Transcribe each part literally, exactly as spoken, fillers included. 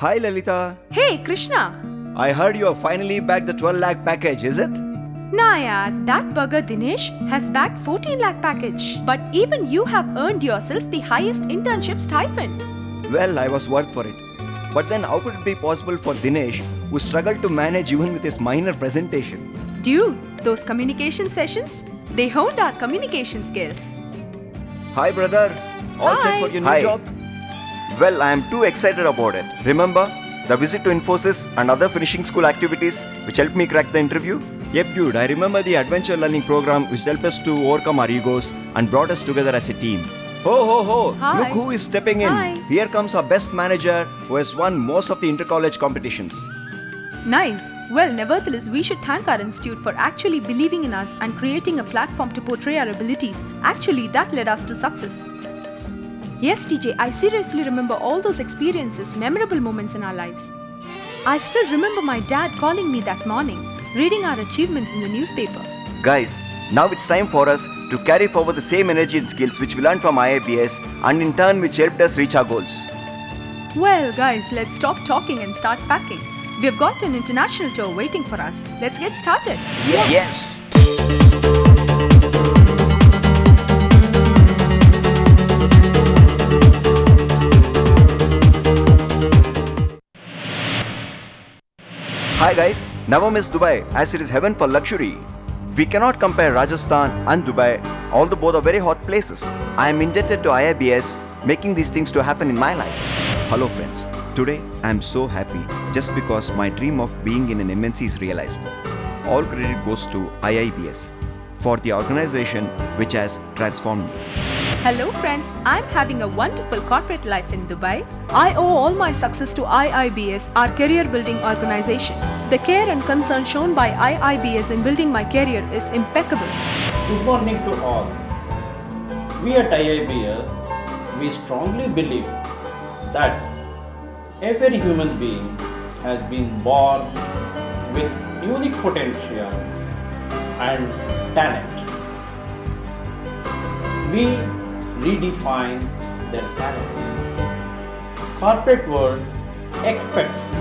Hi, Lalita. Hey, Krishna. I heard you have finally bagged the twelve lakh package, is it? Nah, yaar. That bugger Dinesh has bagged fourteen lakh package. But even you have earned yourself the highest internship stipend. Well, I was worth for it. But then how could it be possible for Dinesh, who struggled to manage even with his minor presentation? Dude, those communication sessions, they honed our communication skills. Hi, brother. All Hi. set for your new Hi. job? Well, I am too excited about it. Remember, the visit to Infosys and other finishing school activities which helped me crack the interview? Yep, dude. I remember the adventure learning program which helped us to overcome our egos and brought us together as a team. Ho, ho, ho. Hi. Look who is stepping in. Hi. Here comes our best manager who has won most of the inter-college competitions. Nice. Well, nevertheless, we should thank our institute for actually believing in us and creating a platform to portray our abilities. Actually, that led us to success. Yes, T J, I seriously remember all those experiences, memorable moments in our lives. I still remember my dad calling me that morning, reading our achievements in the newspaper. Guys, now it's time for us to carry forward the same energy and skills which we learned from I I B S and in turn which helped us reach our goals. Well, guys, let's stop talking and start packing. We've got an international tour waiting for us. Let's get started. Yes. yes. Hi guys, never miss Dubai as it is heaven for luxury. We cannot compare Rajasthan and Dubai, although both are very hot places. I am indebted to I I B S making these things to happen in my life. Hello friends, today I am so happy just because my dream of being in an M N C is realized. All credit goes to I I B S for the organization which has transformed me. Hello friends, I am having a wonderful corporate life in Dubai. I owe all my success to I I B S, our career building organization. The care and concern shown by I I B S in building my career is impeccable. Good morning to all. We at I I B S, we strongly believe that every human being has been born with unique potential and talent. We redefine their talents. Corporate world expects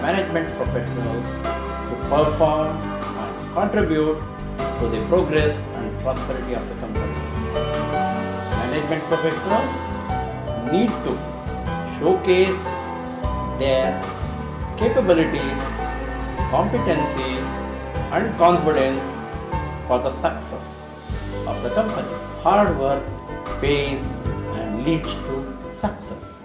management professionals to perform and contribute to the progress and prosperity of the company. Management professionals need to showcase their capabilities, competency and confidence for the success of the company. Hard work pays and leads to success.